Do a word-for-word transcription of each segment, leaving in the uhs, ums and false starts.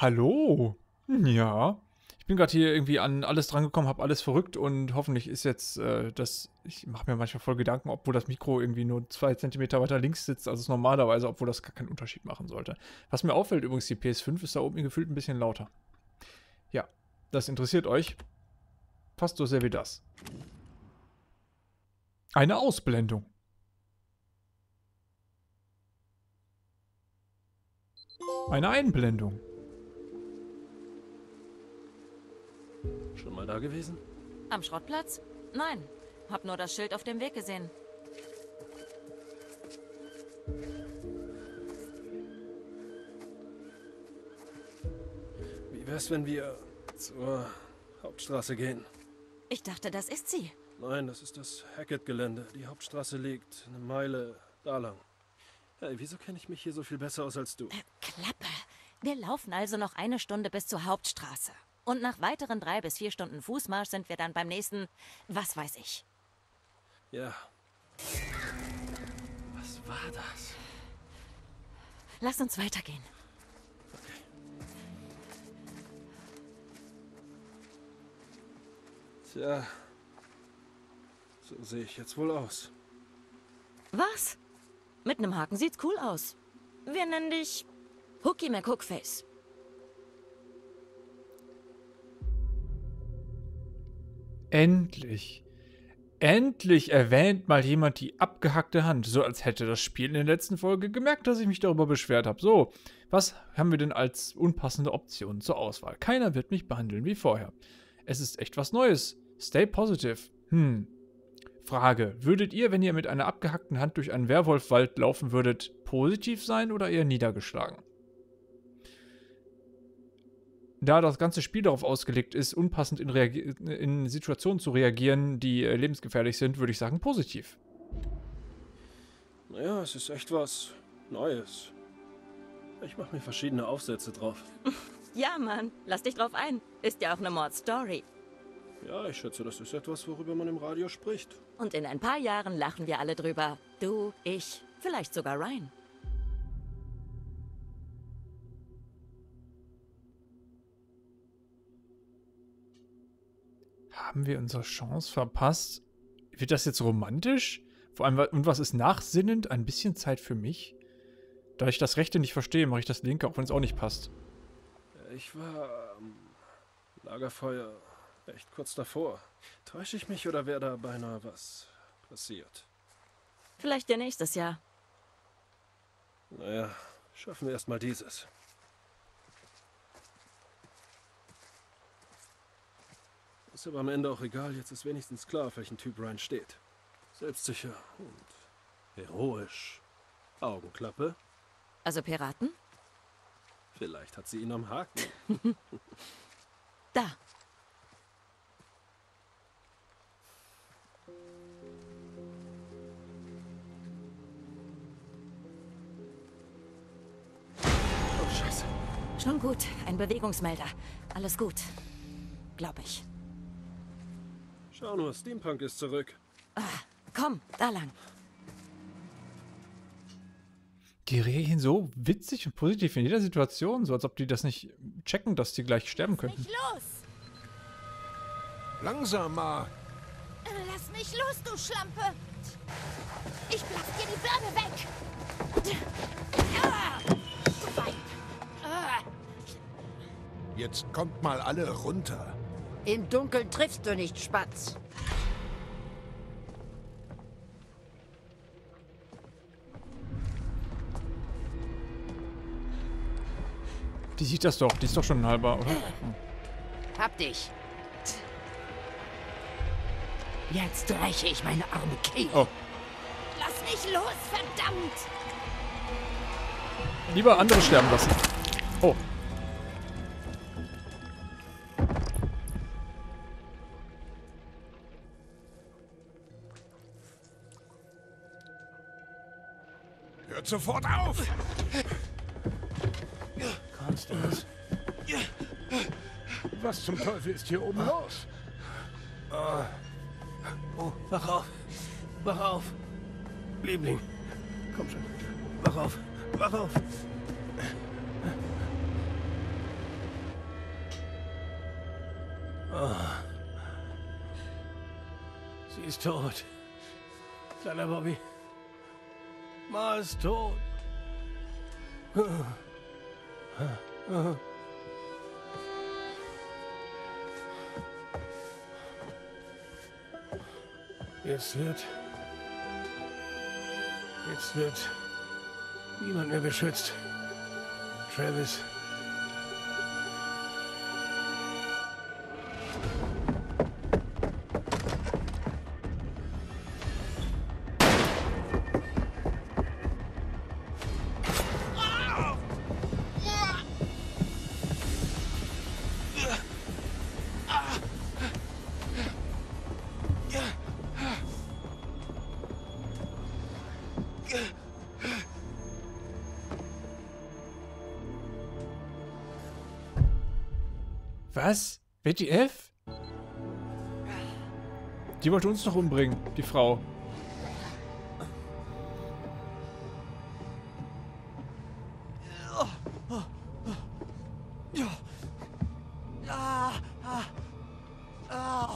Hallo? Ja. Ich bin gerade hier irgendwie an alles dran gekommen, habe alles verrückt und hoffentlich ist jetzt äh, das... Ich mache mir manchmal voll Gedanken, obwohl das Mikro irgendwie nur zwei Zentimeter weiter links sitzt, als es normalerweise, obwohl das gar keinen Unterschied machen sollte. Was mir auffällt übrigens, die P S fünf ist da oben gefühlt ein bisschen lauter. Ja, das interessiert euch fast so sehr wie das. Eine Ausblendung. Eine Einblendung. Schon mal da gewesen? Am Schrottplatz? Nein. Hab nur das Schild auf dem Weg gesehen. Wie wär's, wenn wir zur Hauptstraße gehen? Ich dachte, das ist sie. Nein, das ist das Hackett-Gelände. Die Hauptstraße liegt eine Meile da lang. Hey, wieso kenne ich mich hier so viel besser aus als du? Äh, Klappe! Wir laufen also noch eine Stunde bis zur Hauptstraße. Und nach weiteren drei bis vier Stunden Fußmarsch sind wir dann beim nächsten, was weiß ich. Ja. Was war das? Lass uns weitergehen. Okay. Tja. So sehe ich jetzt wohl aus. Was? Mit einem Haken sieht's cool aus. Wir nennen dich Hookie McHookface. Endlich. Endlich erwähnt mal jemand die abgehackte Hand. So als hätte das Spiel in der letzten Folge gemerkt, dass ich mich darüber beschwert habe. So, was haben wir denn als unpassende Option zur Auswahl? Keiner wird mich behandeln wie vorher. Es ist echt was Neues. Stay positive. Hm. Frage. Würdet ihr, wenn ihr mit einer abgehackten Hand durch einen Werwolfwald laufen würdet, positiv sein oder eher niedergeschlagen? Da das ganze Spiel darauf ausgelegt ist, unpassend in, in Situationen zu reagieren, die äh, lebensgefährlich sind, würde ich sagen positiv. Naja, es ist echt was Neues. Ich mache mir verschiedene Aufsätze drauf. Ja, Mann, lass dich drauf ein. Ist ja auch eine Mordstory. Ja, ich schätze, das ist etwas, worüber man im Radio spricht. Und in ein paar Jahren lachen wir alle drüber. Du, ich, vielleicht sogar Ryan. Haben wir unsere Chance verpasst? Wird das jetzt romantisch? Vor allem, und was ist nachsinnend? Ein bisschen Zeit für mich? Da ich das Rechte nicht verstehe, mache ich das Linke, auch wenn es auch nicht passt. Ich war am Lagerfeuer echt kurz davor. Täusche ich mich oder wäre da beinahe was passiert? Vielleicht ja nächstes Jahr. Naja, schaffen wir erstmal dieses. Ist aber am Ende auch egal, jetzt ist wenigstens klar, auf welchen Typ Ryan steht. Selbstsicher und heroisch. Augenklappe. Also Piraten? Vielleicht hat sie ihn am Haken. Da. Oh, Scheiße. Schon gut, ein Bewegungsmelder. Alles gut. Glaube ich. Schau nur, Steampunk ist zurück. Ah, komm, da lang. Die reagieren so witzig und positiv in jeder Situation, so als ob die das nicht checken, dass die gleich sterben könnten. Lass mich los! Langsam mal! Lass mich los, du Schlampe! Ich blass dir die Birne weg! Ah, ah. Jetzt kommt mal alle runter. Im Dunkeln triffst du nicht, Spatz. Die sieht das doch. Die ist doch schon ein halber, oder? Hm. Hab dich. Jetzt reiche ich meine arme Kehle. Oh. Lass mich los, verdammt! Lieber andere sterben lassen. Oh. Sofort auf! Konstanz. Was zum Teufel ist hier oben los? Oh, wach auf. Wach auf. Liebling. Komm schon. Wach auf. Wach auf. Sie ist tot. Kleiner Bobby. Ma ist tot. Jetzt wird... Jetzt wird... niemand mehr beschützt. Travis... Was? Betty F? Die wollte uns noch umbringen, die Frau.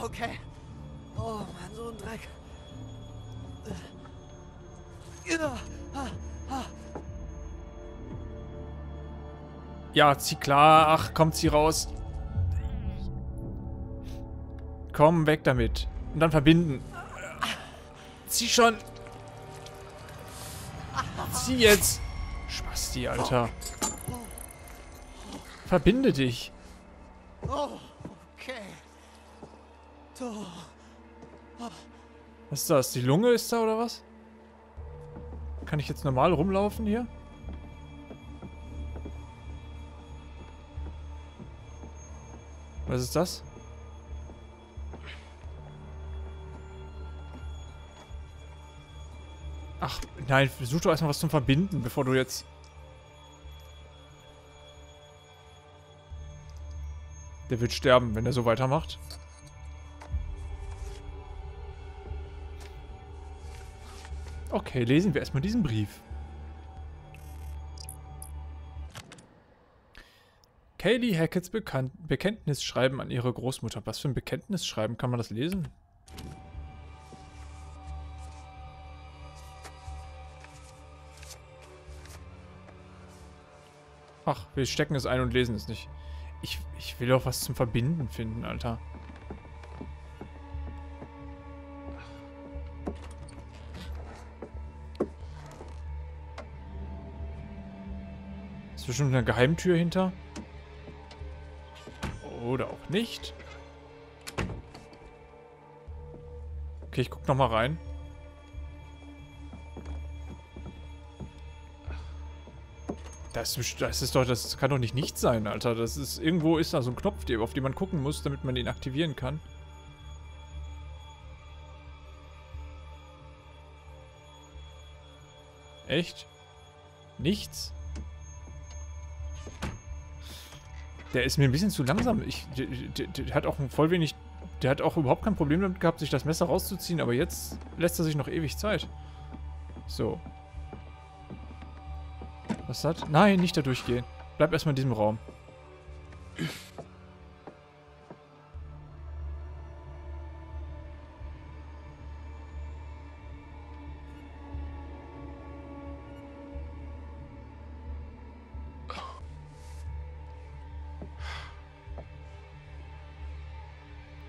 Okay. Oh Mann, so ein Dreck. Ja, zieh klar. Ach, kommt sie raus. Komm, weg damit. Und dann verbinden. Zieh schon. Zieh jetzt. Spasti, Alter. Verbinde dich. Was ist das? Die Lunge ist da oder was? Kann ich jetzt normal rumlaufen hier? Was ist das? Ach, nein, such doch erstmal was zum Verbinden, bevor du jetzt... Der wird sterben, wenn er so weitermacht. Okay, lesen wir erstmal diesen Brief. Kaylee Hacketts Bekan- Bekenntnisschreiben an ihre Großmutter. Was für ein Bekenntnisschreiben? Kann man das lesen? Ach, wir stecken es ein und lesen es nicht. Ich, ich will doch was zum Verbinden finden, Alter. Ist bestimmt eine Geheimtür hinter. Oder auch nicht. Okay, ich guck nochmal rein. Das, das ist doch, das kann doch nicht nichts sein, Alter. Das ist, irgendwo ist da so ein Knopf, auf den man gucken muss, damit man ihn aktivieren kann. Echt? Nichts? Der ist mir ein bisschen zu langsam. Ich, der, der, der hat auch voll wenig... Der hat auch überhaupt kein Problem damit gehabt, sich das Messer rauszuziehen, aber jetzt lässt er sich noch ewig Zeit. So. Was hat? Nein, nicht da durchgehen. Bleib erstmal in diesem Raum.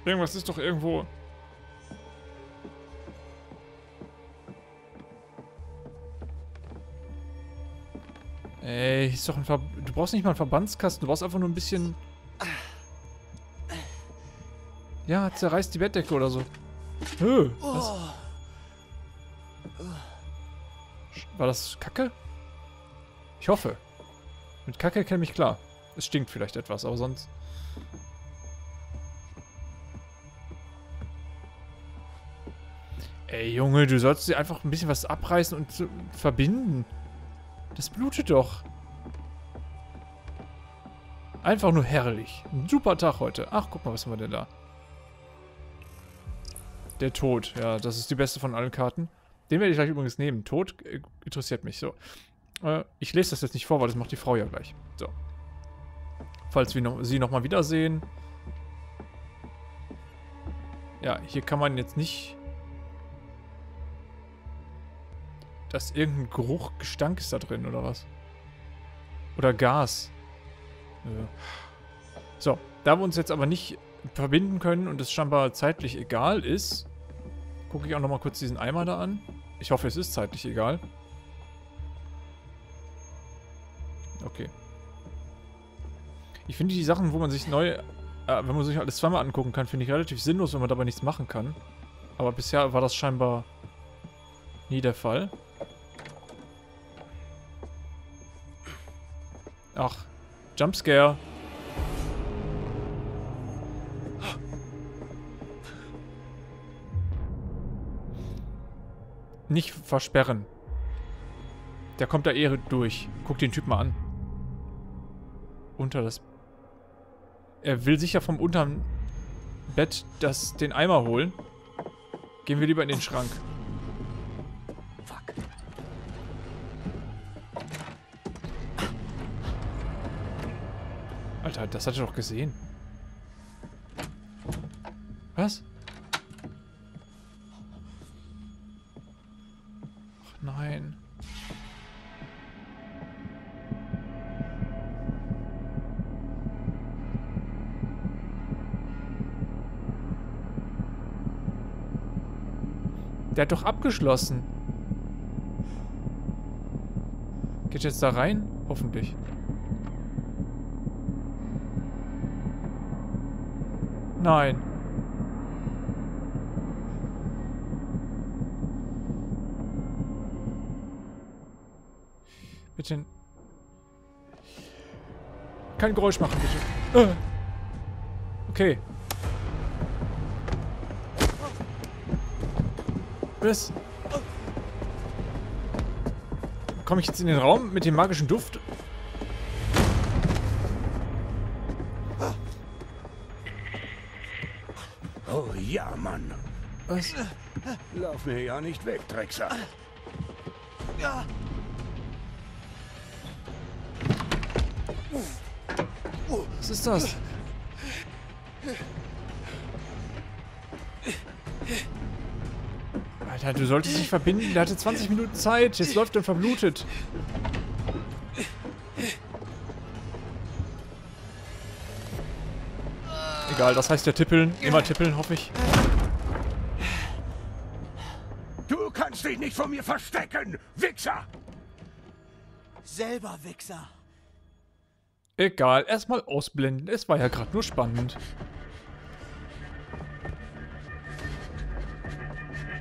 Irgendwas ist doch irgendwo... Ey, ist doch ein Ver du brauchst nicht mal einen Verbandskasten, du brauchst einfach nur ein bisschen... Ja, zerreißt die Bettdecke oder so. Hö, was? War das Kacke? Ich hoffe. Mit Kacke käme ich klar. Es stinkt vielleicht etwas, aber sonst... Ey, Junge, du sollst dir einfach ein bisschen was abreißen und zu verbinden. Das blutet doch. Einfach nur herrlich. Ein super Tag heute. Ach, guck mal, was haben wir denn da? Der Tod. Ja, das ist die beste von allen Karten. Den werde ich gleich übrigens nehmen. Tod äh, interessiert mich. So. Äh, ich lese das jetzt nicht vor, weil das macht die Frau ja gleich. So. Falls wir noch, sie nochmal wiedersehen. Ja, hier kann man jetzt nicht... Dass irgendein Geruch, Gestank ist da drin, oder was? Oder Gas. Ja. So, da wir uns jetzt aber nicht verbinden können und es scheinbar zeitlich egal ist, gucke ich auch nochmal kurz diesen Eimer da an. Ich hoffe, es ist zeitlich egal. Okay. Ich finde die Sachen, wo man sich neu, äh, wenn man sich alles zweimal angucken kann, finde ich relativ sinnlos, wenn man dabei nichts machen kann. Aber bisher war das scheinbar nie der Fall. Ach, Jumpscare. Nicht versperren. Der kommt da eh durch. Guck den Typ mal an. Unter das... Er will sicher vom unteren Bett das, den Eimer holen. Gehen wir lieber in den Schrank. Fuck. Alter, das hat er doch gesehen. Was? Nein. Der hat doch abgeschlossen. Geht jetzt da rein? Hoffentlich. Nein. Bitte. Kein Geräusch machen, bitte. Äh. Okay. Was? Komme ich jetzt in den Raum mit dem magischen Duft? Oh ja, Mann. Was? Lauf mir ja nicht weg, Drecksack. Ja. Was ist das? Alter, du solltest dich verbinden. Der hatte zwanzig Minuten Zeit. Jetzt läuft er verblutet. Egal, das heißt ja tippeln. Immer tippeln, hoffe ich. Du kannst dich nicht vor mir verstecken, Wichser! Selber Wichser. Egal, erstmal ausblenden. Es war ja gerade nur spannend.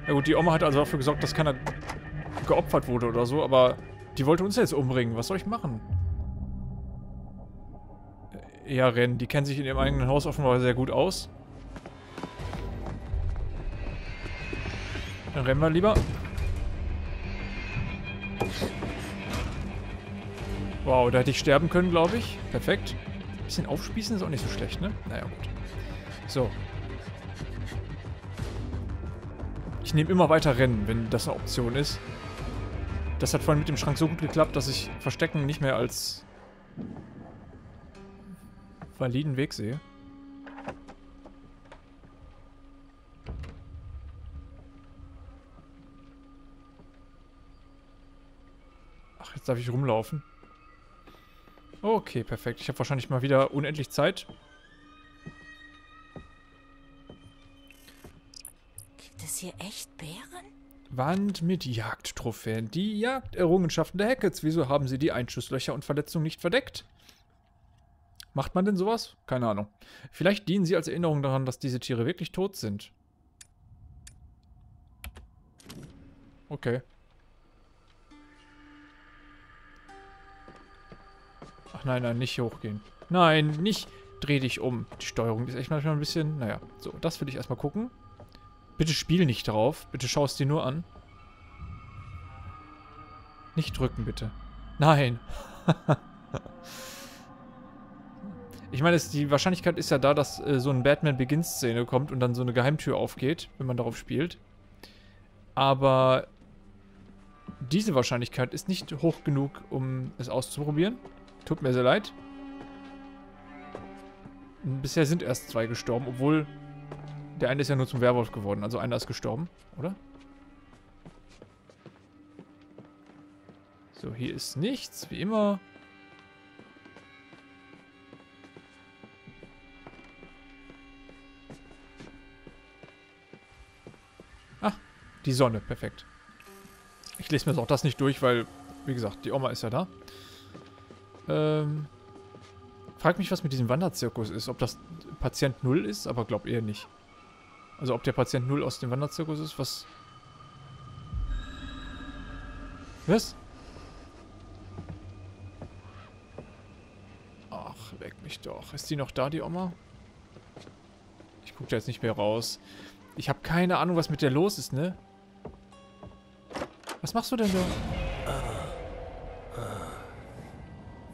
Na gut, die Oma hat also dafür gesorgt, dass keiner geopfert wurde oder so, aber die wollte uns jetzt umbringen. Was soll ich machen? Ja, rennen. Die kennen sich in ihrem eigenen Haus offenbar sehr gut aus. Dann rennen wir lieber. Wow, da hätte ich sterben können, glaube ich. Perfekt. Ein bisschen aufspießen ist auch nicht so schlecht, ne? Naja, gut. So. Ich nehme immer weiter Rennen, wenn das eine Option ist. Das hat vorhin mit dem Schrank so gut geklappt, dass ich Verstecken nicht mehr als validen Weg sehe. Ach, jetzt darf ich rumlaufen. Okay, perfekt. Ich habe wahrscheinlich mal wieder unendlich Zeit. Gibt es hier echt Bären? Wand mit Jagdtrophäen. Die Jagderrungenschaften der Hacketts. Wieso haben sie die Einschusslöcher und Verletzungen nicht verdeckt? Macht man denn sowas? Keine Ahnung. Vielleicht dienen sie als Erinnerung daran, dass diese Tiere wirklich tot sind. Okay. Nein, nein, nicht hochgehen. Nein, nicht. Dreh dich um. Die Steuerung ist echt manchmal ein bisschen... Naja, so, das will ich erstmal gucken. Bitte spiel nicht drauf. Bitte schau es dir nur an. Nicht drücken, bitte. Nein. Ich meine, es, die Wahrscheinlichkeit ist ja da, dass äh, so eine Batman-Begins-Szene kommt und dann so eine Geheimtür aufgeht, wenn man darauf spielt. Aber diese Wahrscheinlichkeit ist nicht hoch genug, um es auszuprobieren. Tut mir sehr leid. Bisher sind erst zwei gestorben, obwohl Der eine ist ja nur zum Werwolf geworden, also einer ist gestorben, oder? So, hier ist nichts, wie immer. Ach, die Sonne, perfekt. Ich lese mir auch das nicht durch, weil, wie gesagt, die Oma ist ja da. Ähm, frag mich, was mit diesem Wanderzirkus ist. Ob das Patient null ist, aber glaub eher nicht. Also ob der Patient null aus dem Wanderzirkus ist, was... Was? Ach, leck mich doch. Ist die noch da, die Oma? Ich guck da jetzt nicht mehr raus. Ich habe keine Ahnung, was mit der los ist, ne? Was machst du denn da? Ah, ah.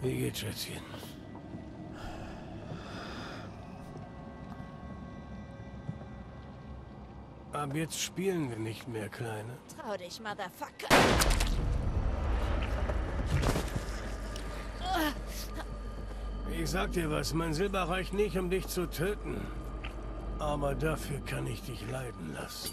Wie geht's, Schätzchen? Ab jetzt spielen wir nicht mehr, Kleine. Trau dich, Motherfucker. Ich sag dir was, mein Silber reicht nicht, um dich zu töten. Aber dafür kann ich dich leiden lassen.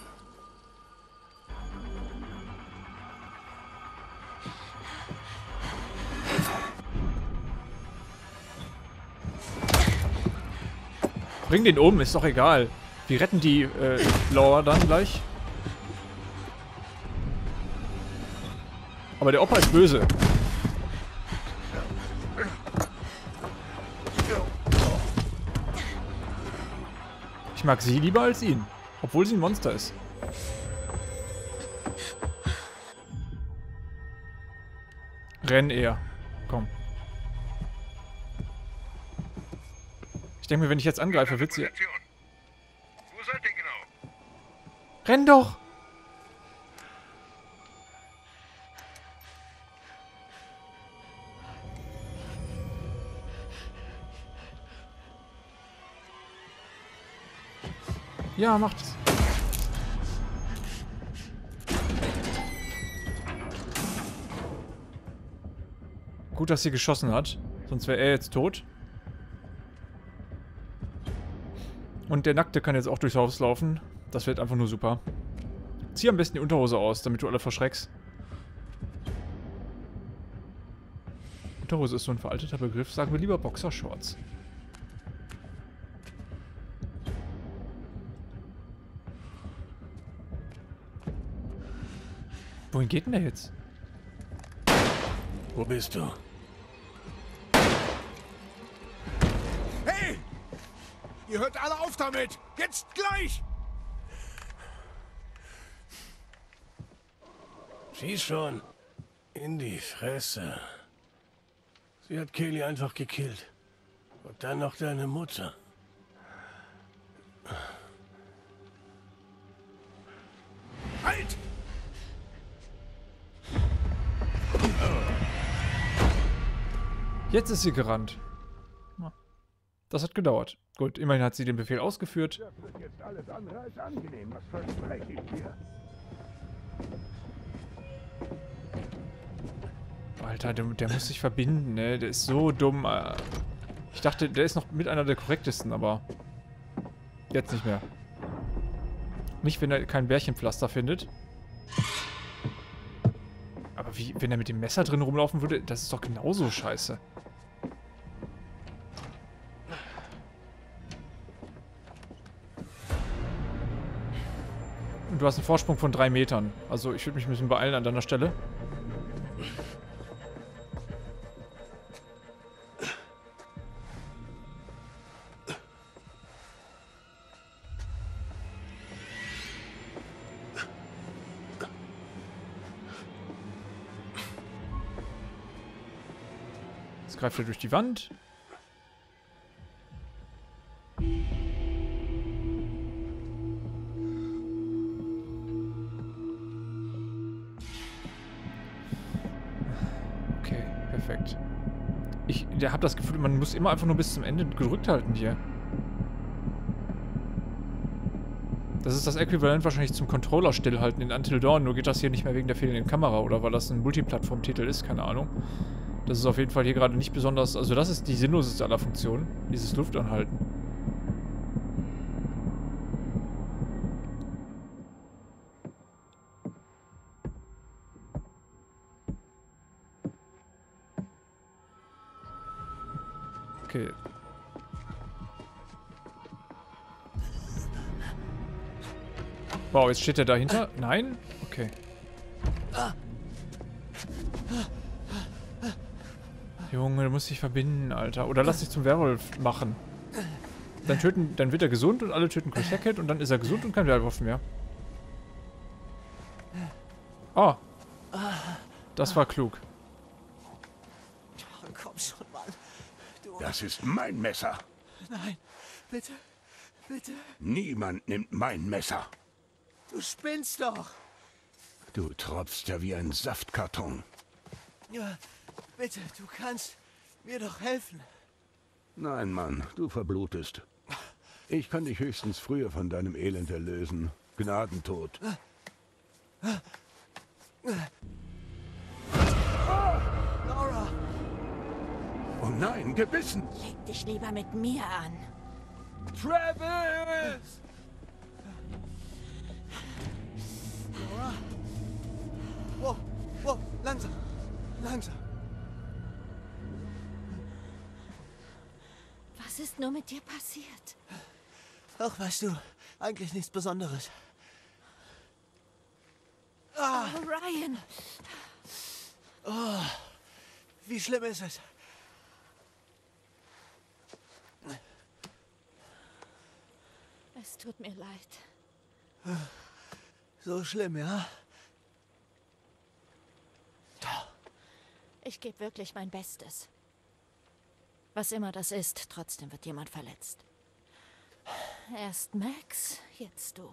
Bring den um, ist doch egal. Wir retten die äh, Laura dann gleich. Aber der Opa ist böse. Ich mag sie lieber als ihn, obwohl sie ein Monster ist. Renn eher. Komm. Ich denke mir, wenn ich jetzt angreife, wird sie... Renn doch! Ja, macht's. Gut, dass sie geschossen hat. Sonst wäre er jetzt tot. Und der Nackte kann jetzt auch durchs Haus laufen. Das wird einfach nur super. Zieh am besten die Unterhose aus, damit du alle verschreckst. Unterhose ist so ein veralteter Begriff. Sagen wir lieber Boxershorts. Wohin geht denn der jetzt? Wo bist du? Hey! Ihr hört alle auf damit! Jetzt gleich! Sieh schon. In die Fresse. Sie hat Kaylee einfach gekillt. Und dann noch deine Mutter. Halt! Jetzt ist sie gerannt. Das hat gedauert. Gut, immerhin hat sie den Befehl ausgeführt. Das wird jetzt alles andere als angenehm. Was verspreche ich dir? Alter, der, der muss sich verbinden, ne? Der ist so dumm. Ich dachte, der ist noch mit einer der korrektesten, aber jetzt nicht mehr. Nicht, wenn er kein Bärchenpflaster findet. Aber wie, wenn er mit dem Messer drin rumlaufen würde, das ist doch genauso scheiße. Und du hast einen Vorsprung von drei Metern. Also ich würde mich ein bisschen beeilen an deiner Stelle. Greift er durch die Wand. Okay, perfekt. Ich habe das Gefühl, man muss immer einfach nur bis zum Ende gedrückt halten hier. Das ist das Äquivalent wahrscheinlich zum Controller stillhalten in Until Dawn, nur geht das hier nicht mehr wegen der fehlenden Kamera oder weil das ein Multiplattform-Titel ist, keine Ahnung. Das ist auf jeden Fall hier gerade nicht besonders... Also das ist die sinnloseste aller Funktionen. Dieses Luftanhalten. Okay. Wow, jetzt steht er dahinter. Nein? Okay. Junge, du musst dich verbinden, Alter. Oder lass dich zum Werwolf machen. Dann töten, dann wird er gesund und alle töten Chris Hackett und dann ist er gesund und kein Werwolf mehr. Oh. Das war klug. Komm schon, Mann. Du. Das ist mein Messer. Nein, bitte, bitte. Niemand nimmt mein Messer. Du spinnst doch. Du tropfst ja wie ein Saftkarton. Ja, bitte, du kannst mir doch helfen. Nein, Mann, du verblutest. Ich kann dich höchstens früher von deinem Elend erlösen. Gnadentod. Laura! Oh nein, gebissen! Leg dich lieber mit mir an. Travis! Laura? Wow, wow, langsam, langsam. Was ist nur mit dir passiert? Ach, weißt du, eigentlich nichts Besonderes. Ah. Oh, Ryan! Oh, wie schlimm ist es? Es tut mir leid. So schlimm, ja? Ich gebe wirklich mein Bestes. Was immer das ist, trotzdem wird jemand verletzt. Erst Max, jetzt du.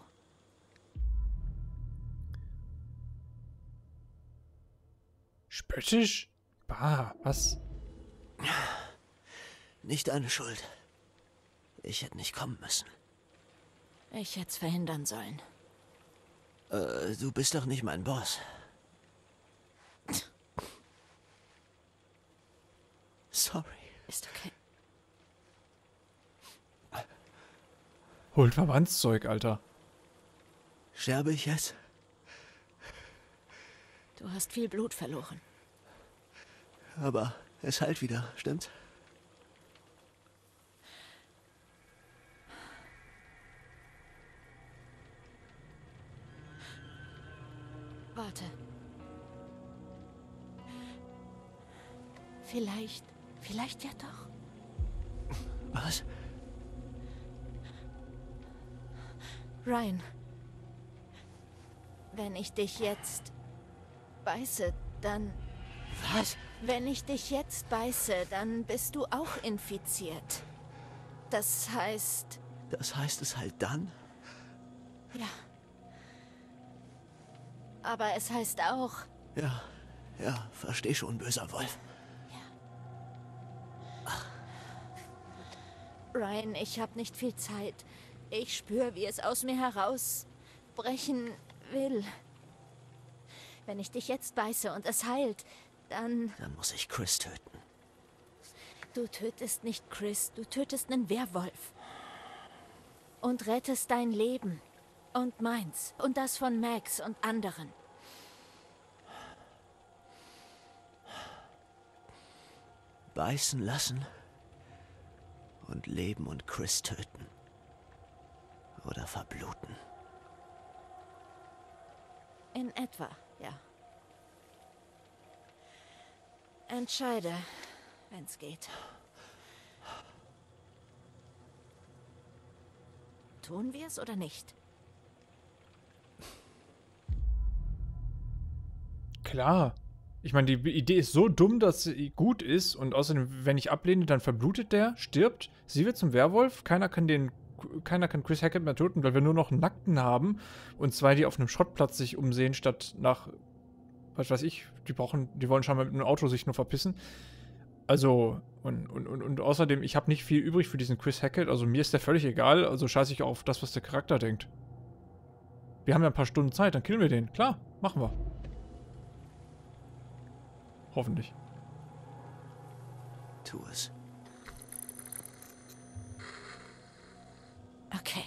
Spöttisch? Bah, was? Nicht deine Schuld. Ich hätte nicht kommen müssen. Ich hätte es verhindern sollen. Äh, du bist doch nicht mein Boss. Sorry. Ist okay. Holt Verbandszeug, Alter. Scherbe ich jetzt? Du hast viel Blut verloren. Aber es heilt wieder, stimmt's? Warte. Vielleicht, vielleicht ja doch. Was? Ryan, wenn ich dich jetzt beiße, dann... Was? Wenn ich dich jetzt beiße, dann bist du auch infiziert. Das heißt... Das heißt es halt dann? Ja. Aber es heißt auch... Ja, ja, versteh schon, böser Wolf. Ja. Ryan, ich habe nicht viel Zeit. Ich spüre, wie es aus mir herausbrechen will. Wenn ich dich jetzt beiße und es heilt, dann... Dann muss ich Chris töten. Du tötest nicht Chris, du tötest einen Werwolf. Und rettest dein Leben. Und meins. Und das von Max und anderen. Beißen lassen. Und Leben und Chris töten. Oder verbluten. In etwa. Ja. Entscheide, wenn's geht. Tun wir es oder nicht? Klar. Ich meine, die Idee ist so dumm, dass sie gut ist. Und außerdem, wenn ich ablehne, dann verblutet der, stirbt. Sie wird zum Werwolf. Keiner kann den... Keiner kann Chris Hackett mehr töten, weil wir nur noch einen Nackten haben und zwei, die auf einem Schrottplatz sich umsehen, statt nach, was weiß ich, die brauchen, die wollen scheinbar mit einem Auto sich nur verpissen. Also, und, und, und, und außerdem, ich habe nicht viel übrig für diesen Chris Hackett, also mir ist der völlig egal, also scheiße ich auf das, was der Charakter denkt. Wir haben ja ein paar Stunden Zeit, dann killen wir den, klar, machen wir. Hoffentlich. Tu es. Okay.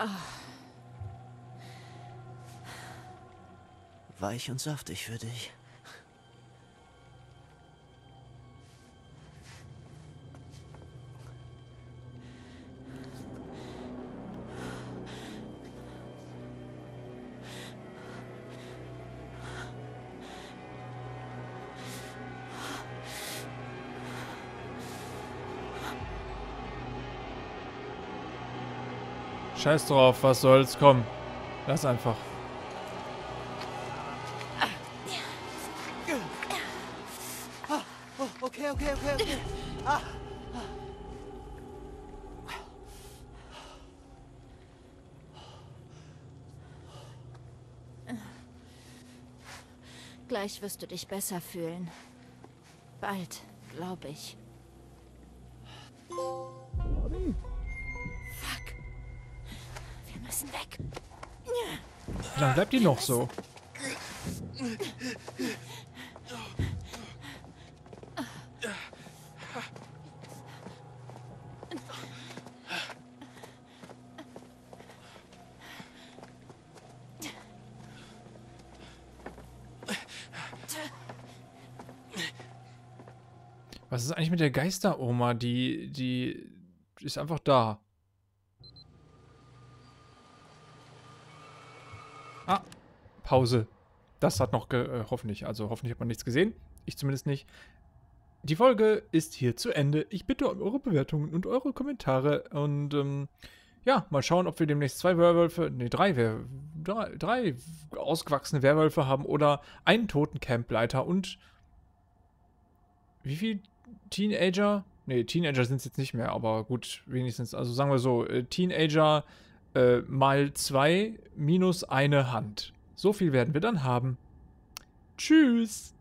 Oh. Weich und saftig für dich. Scheiß drauf, was soll's, komm. Lass einfach. Okay, okay, okay, okay. Ah. Gleich wirst du dich besser fühlen. Bald, glaube ich. Fuck. Wir müssen weg. Dann bleibt die noch so. Was ist eigentlich mit der Geisteroma? Die, die ist einfach da. Ah, Pause. Das hat noch, äh, hoffentlich, also hoffentlich hat man nichts gesehen. Ich zumindest nicht. Die Folge ist hier zu Ende. Ich bitte um eure Bewertungen und eure Kommentare. Und ähm, ja, mal schauen, ob wir demnächst zwei Werwölfe, nee, drei, Wer drei, drei ausgewachsene Werwölfe haben oder einen toten Campleiter und wie viel Teenager? Ne, Teenager sind es jetzt nicht mehr, aber gut, wenigstens. Also sagen wir so, äh, Teenager äh, mal zwei minus eine Hand. So viel werden wir dann haben. Tschüss!